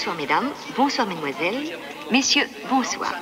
Bonsoir mesdames, bonsoir mesdemoiselles, messieurs, bonsoir.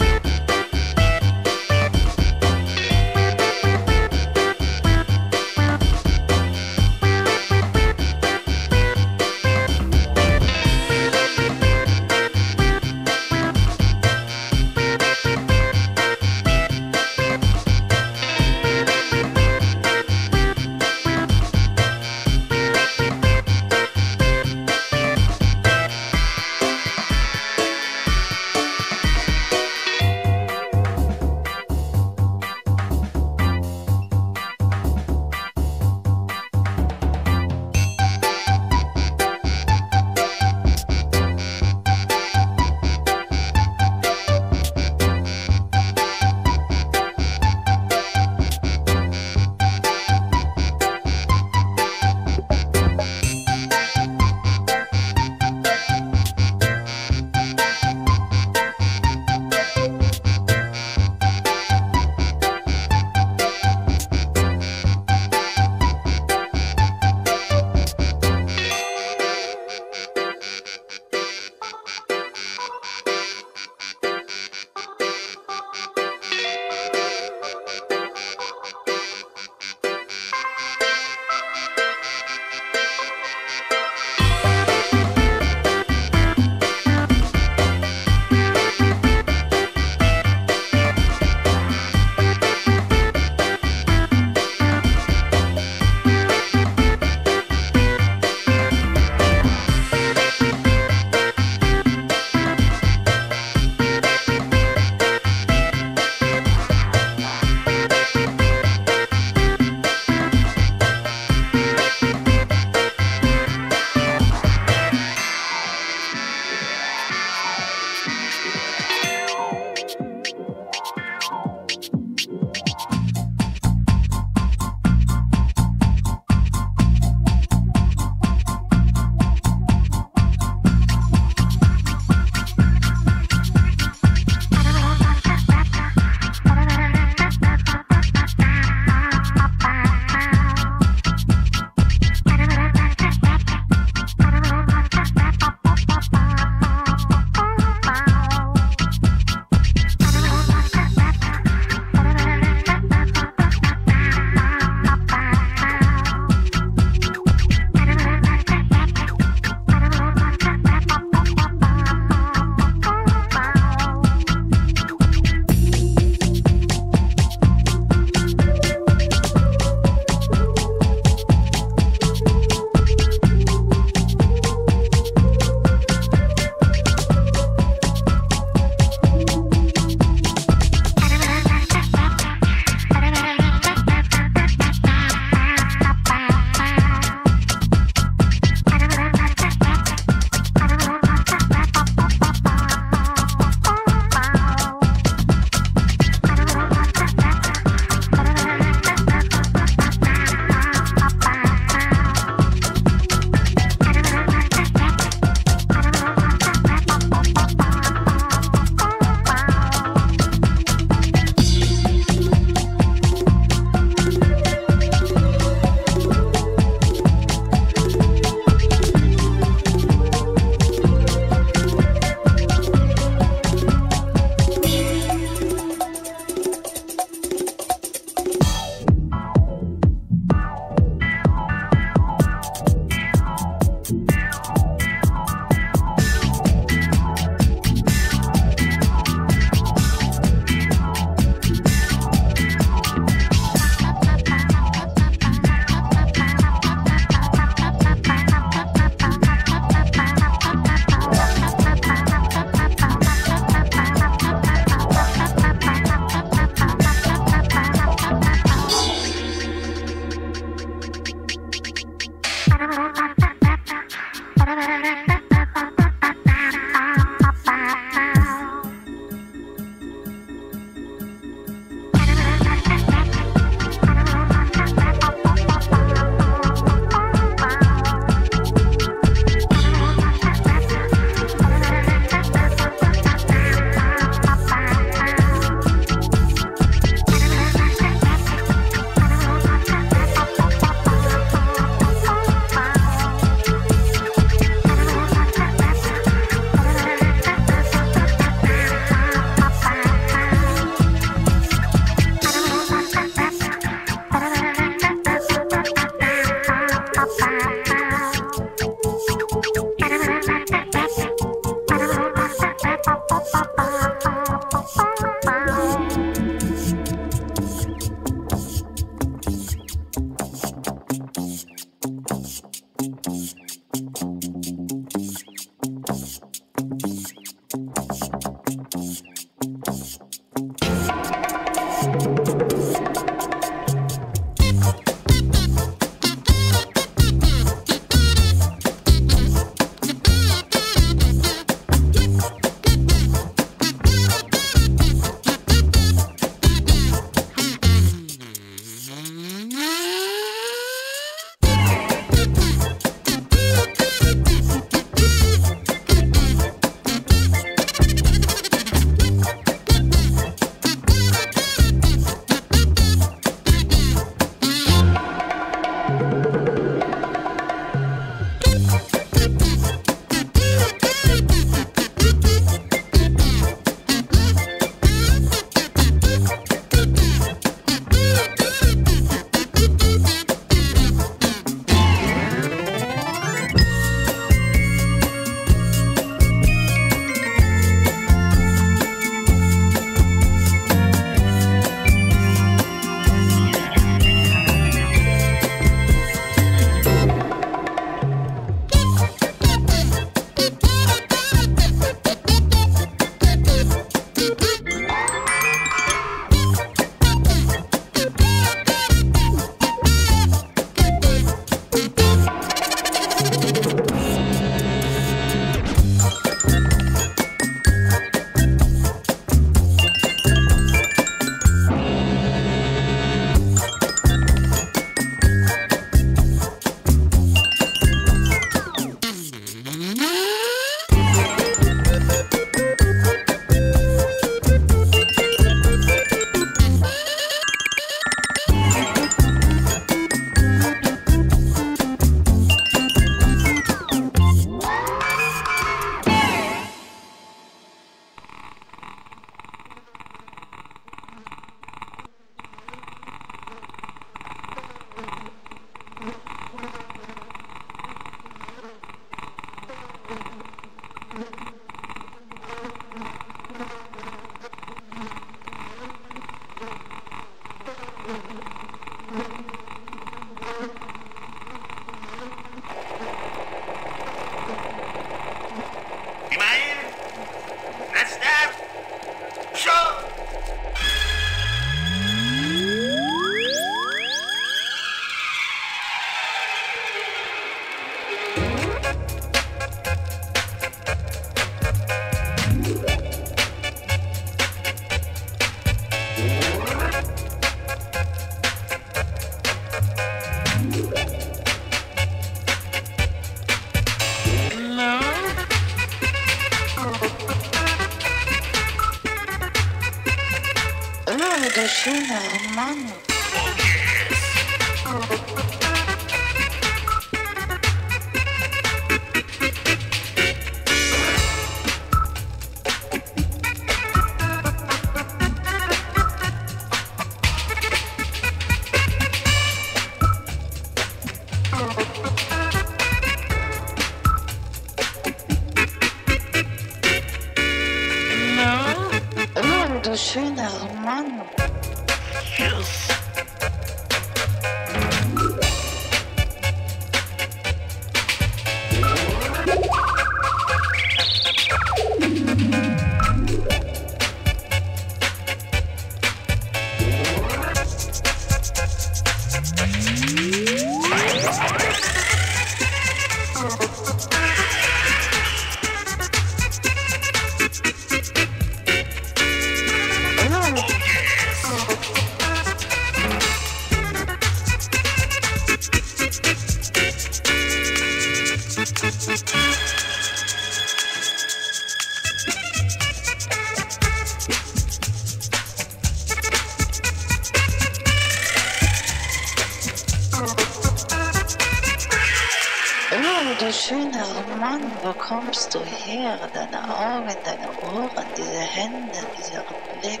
Kommst du her, deine Augen, deine Ohren, diese Hände, dieser Blick.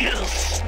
Yes.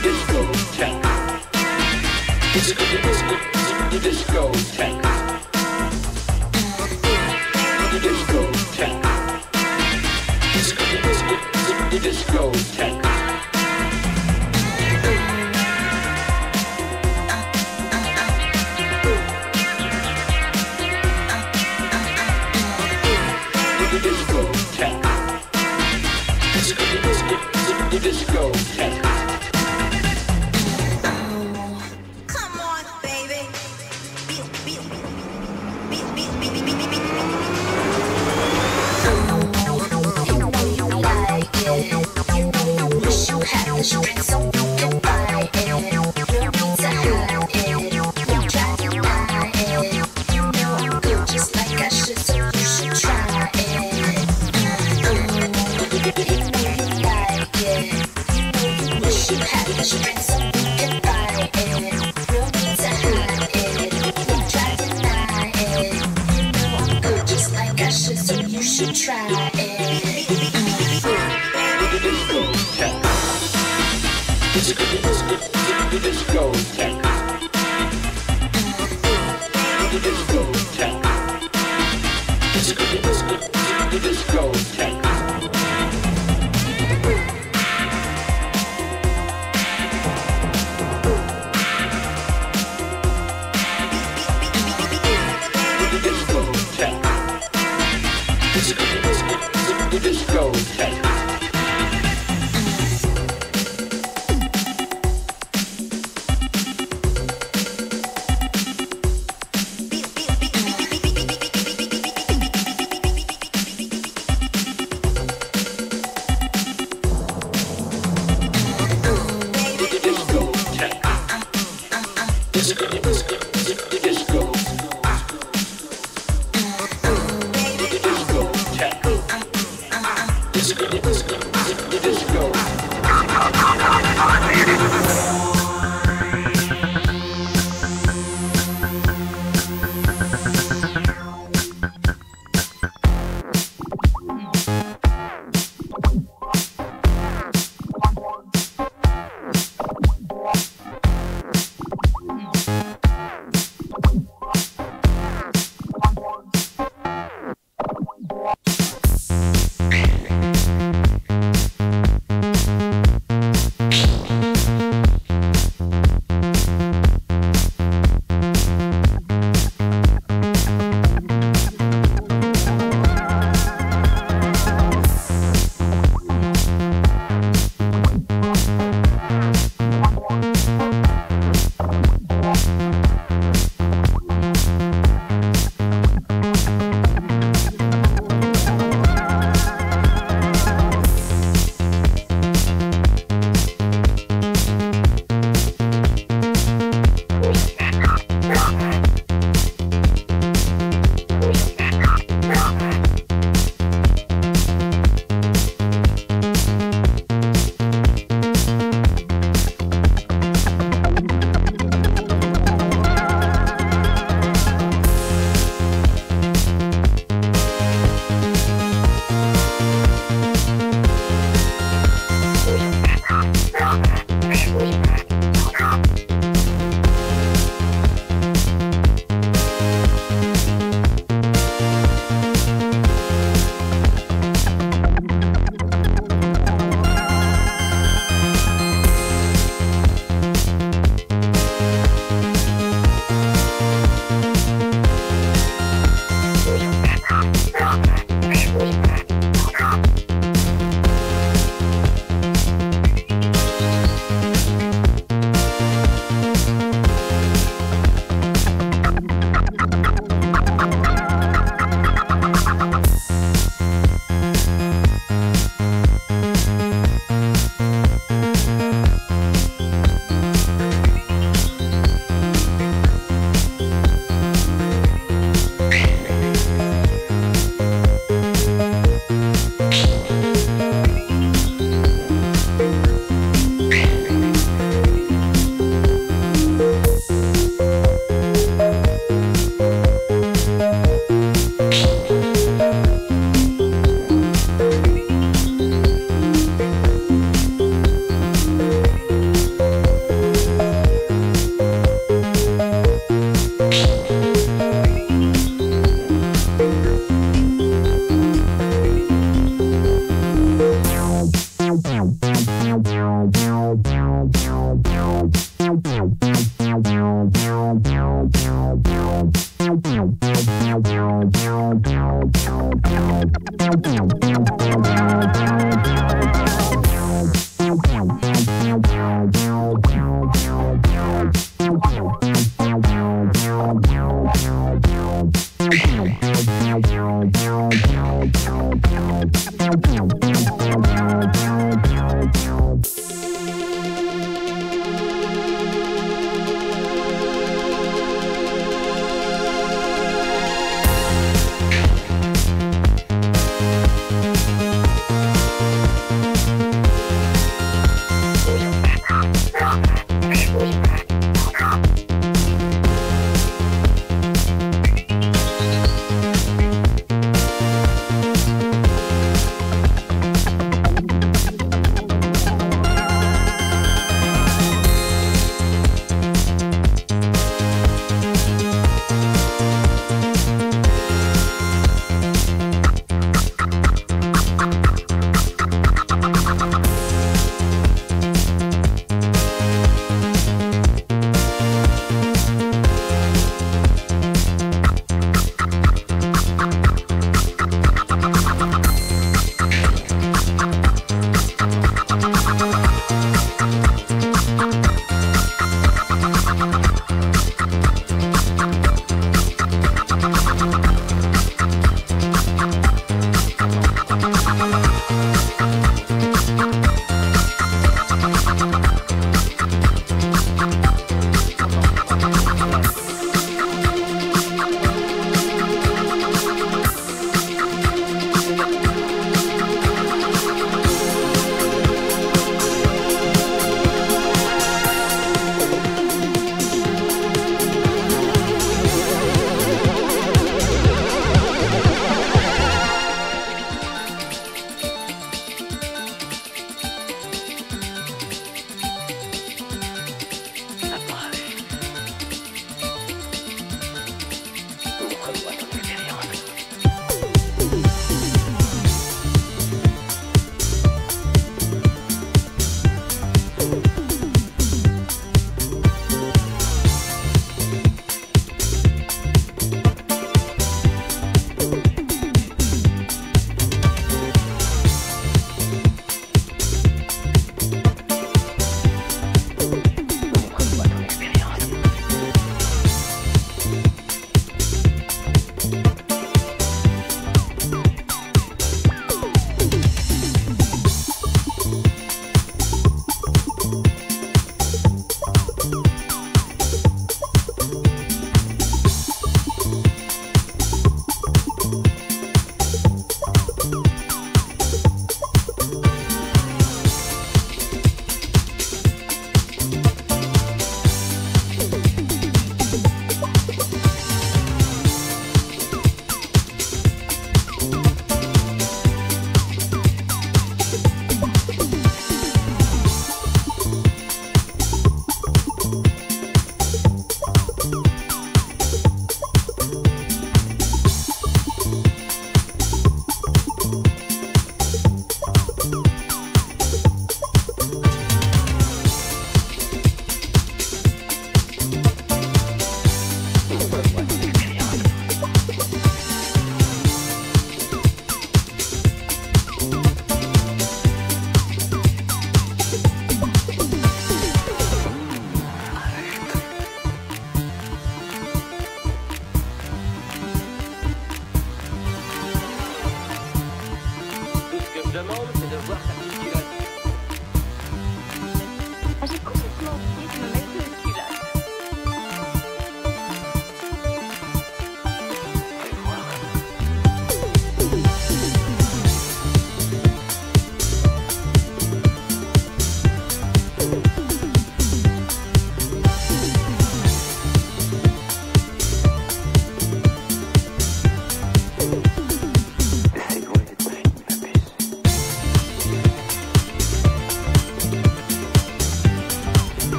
disco tank. Disco tank. Disco tank. Disco tank. Disco tank. Disco tank.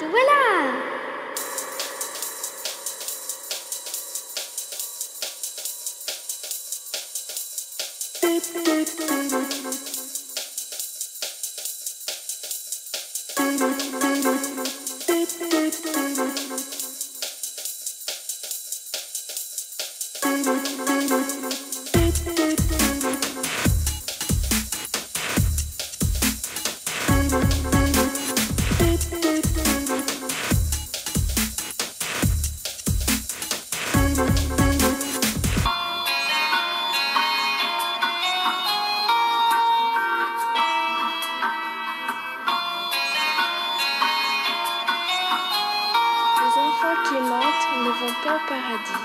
tu voilà. Ne vont pas au paradis.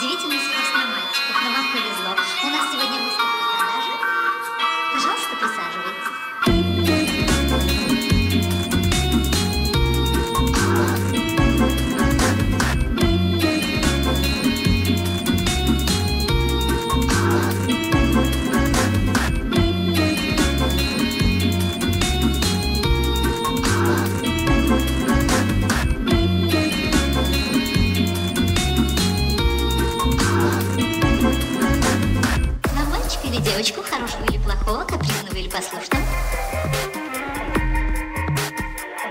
Удивительный спрос на мальчиков, но вам повезло. У нас сегодня выставка продажи. Пожалуйста, присаживайтесь. Девочку, хорошего или плохого, капризного или послушного.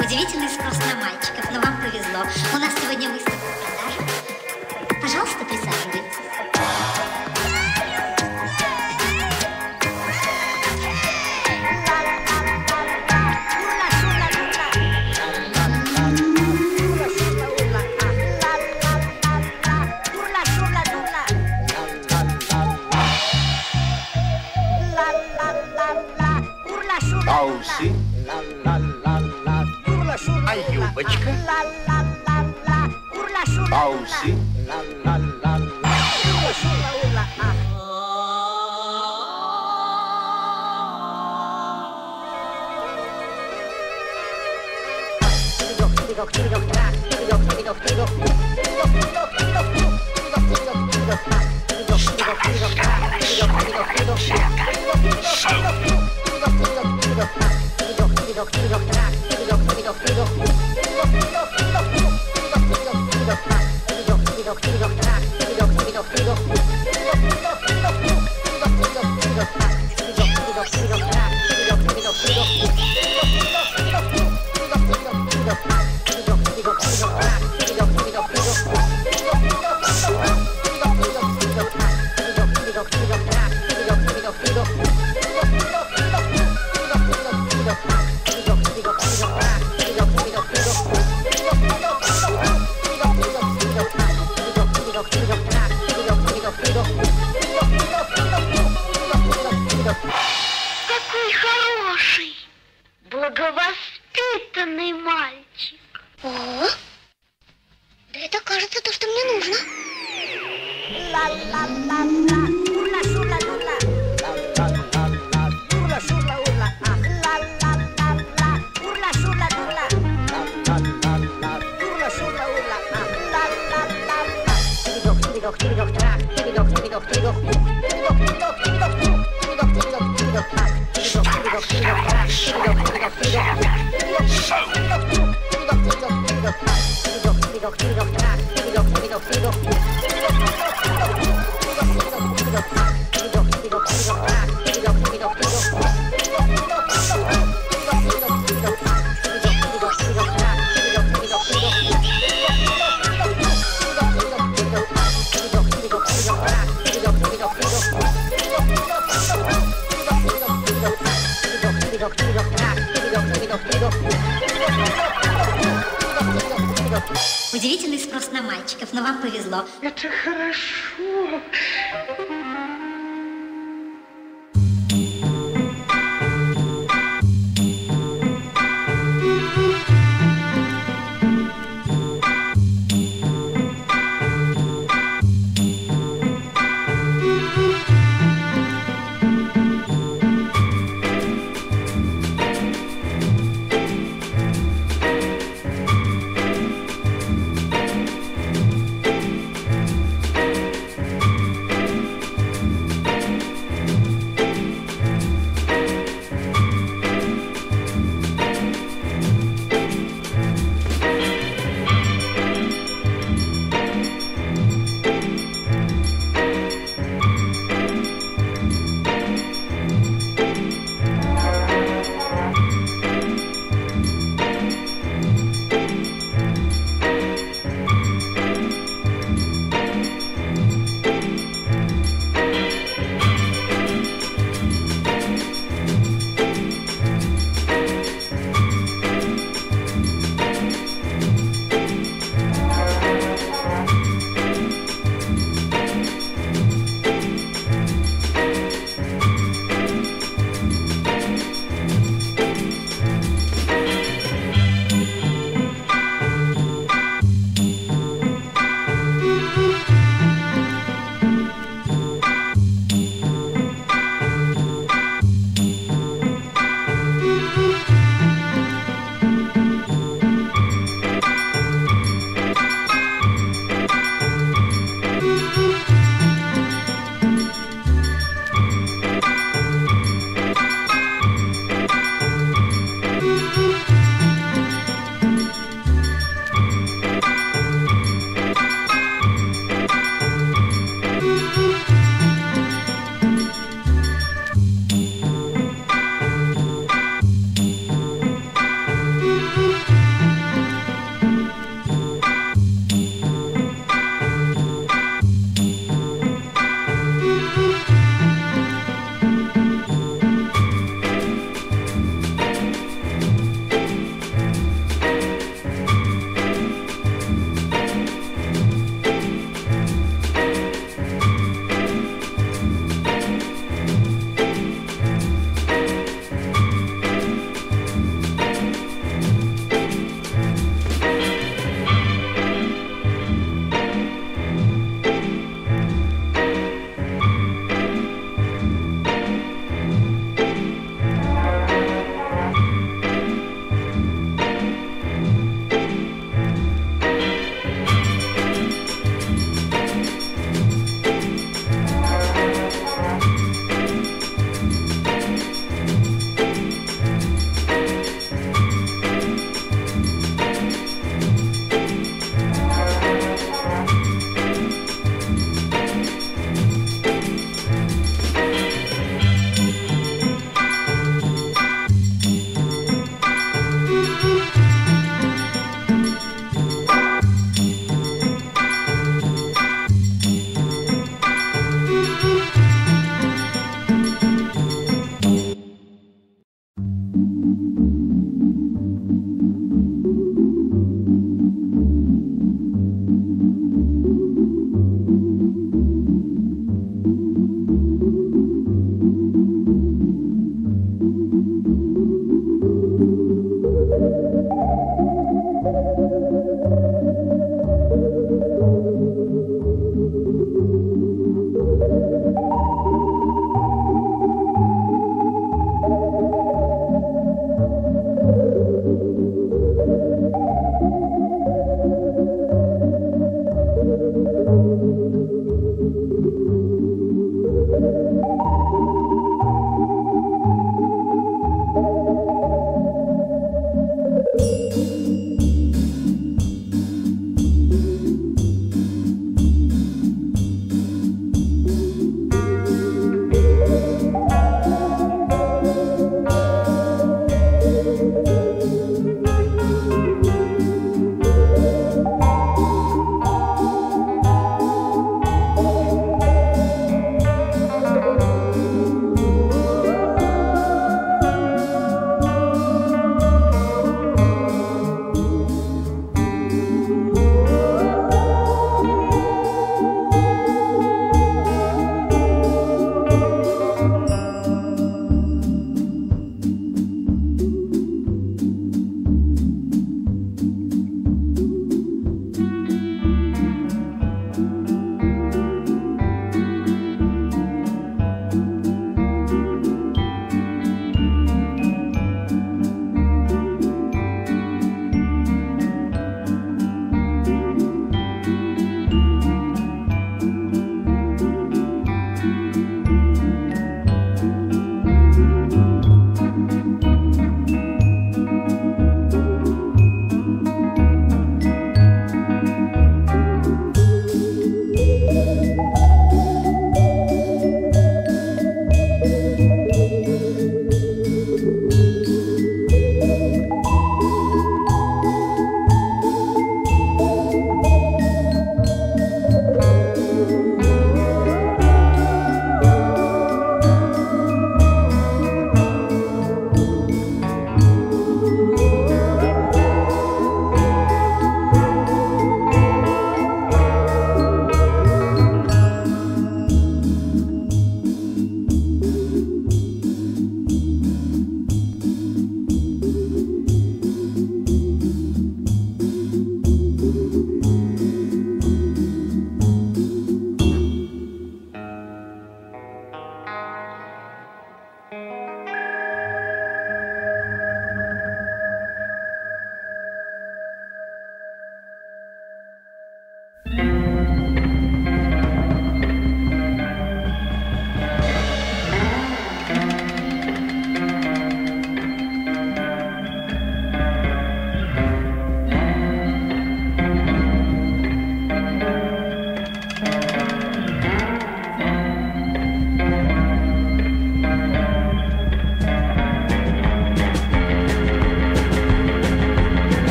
Удивительный спрос на мальчиков, но вам повезло. У нас сегодня выставка продажи. Пожалуйста, присаживайтесь. Паусы, а юбочка, паусы. Ты хороший, благовоспитанный мальчик. О, да это, кажется, то, что мне нужно. Удивительный спрос на мальчиков, но вам повезло. Это хорошо.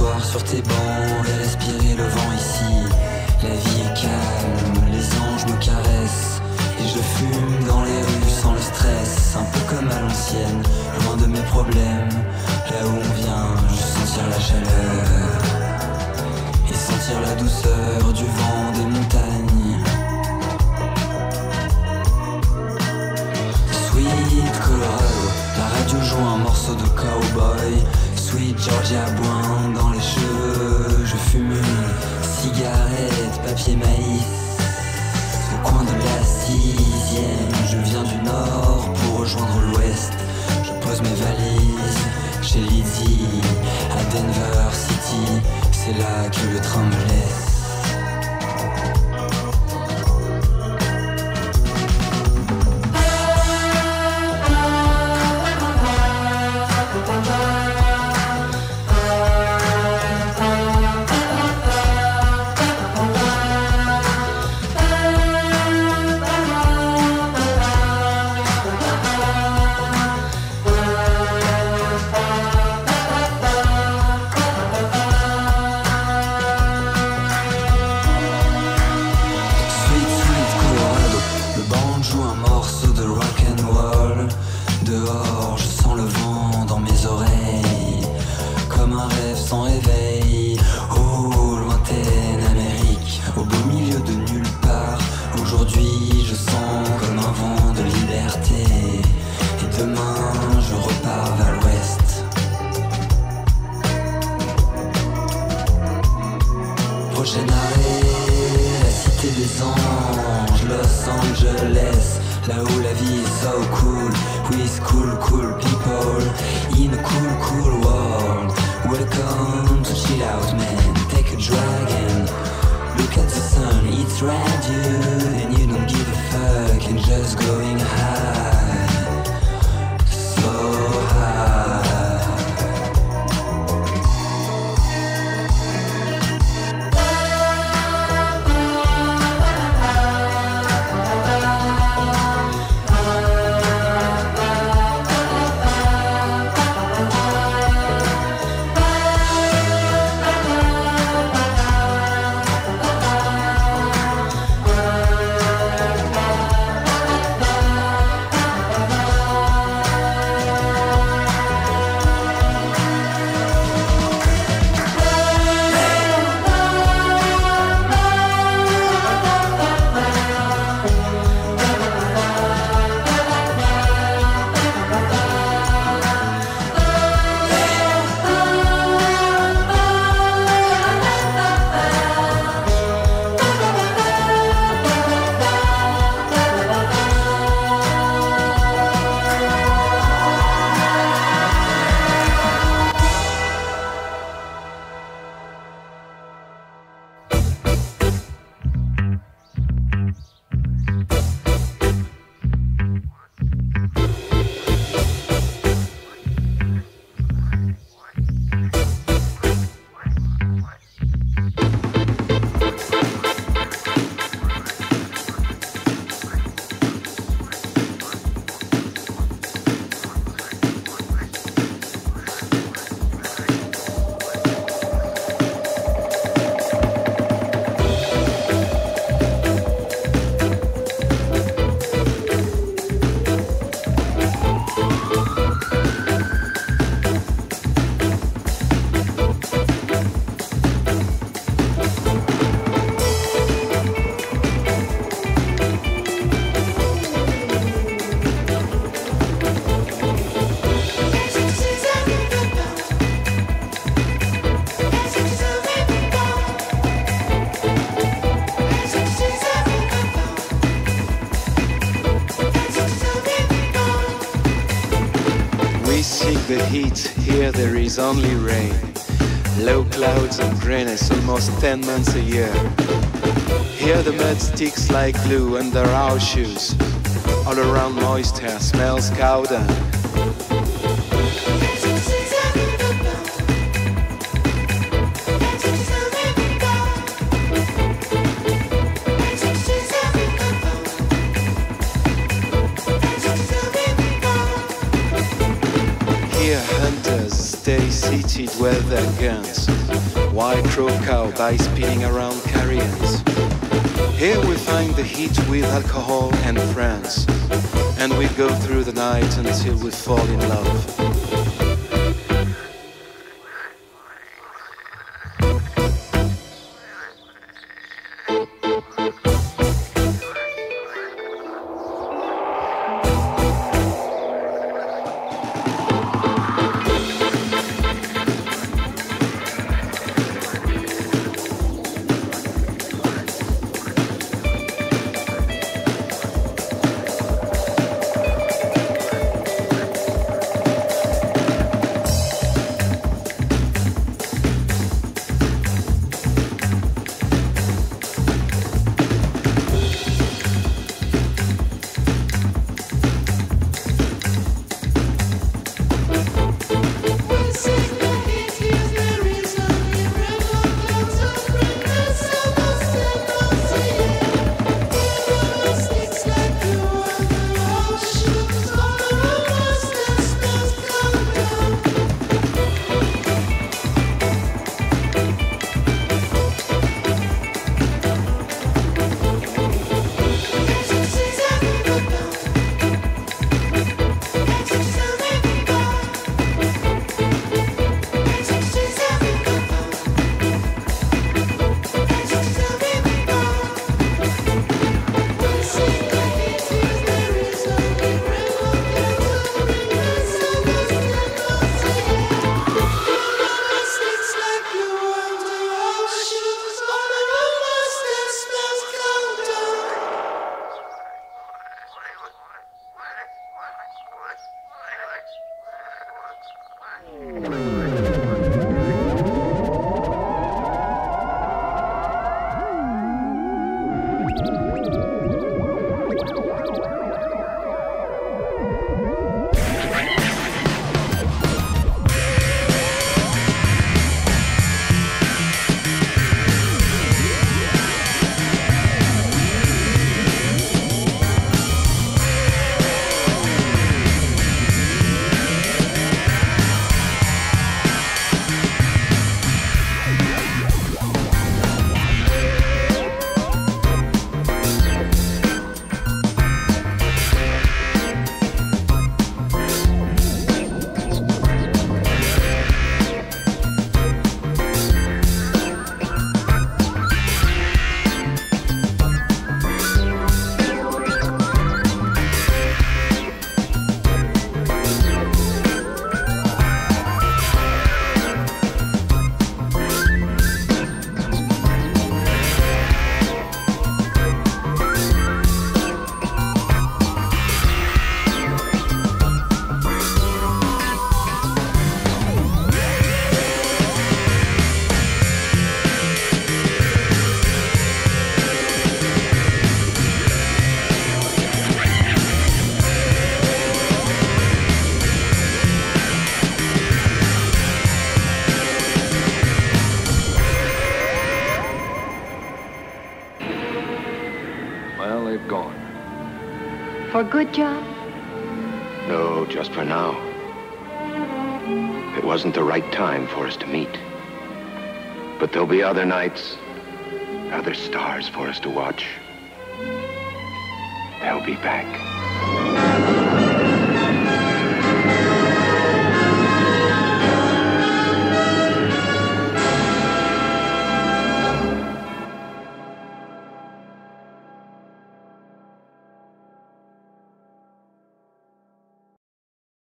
t'asseoir sur tes bancs, laisse pirer le vent ici. La vie est calme, les anges me caressent, et je fume dans les rues sans le stress. Un peu comme à l'ancienne, loin de mes problèmes. Là où on vient, je sentir la chaleur et sentir la douceur du vent des montagnes. Sweet Colorado, la radio joue un morceau de cowboy. Sweet Georgia, boin dans les cheveux, je fume une cigarette, papier maïs. Au coin de la 6e, je viens du nord pour rejoindre l'ouest. Je pose mes valises chez Lizzie à Denver City, c'est là que le train me laisse. The heat, here there is only rain, low clouds and dryness almost 10 months a year. Here the mud sticks like glue under our shoes, all around moisture smells cow dung. They seated with their guns, white crow-cow by spinning around carrions. Here we find the heat with alcohol and friends, and we go through the night until we fall in love. For good, John? No, just for now. It wasn't the right time for us to meet. But there'll be other nights, other stars for us to watch. They'll be back.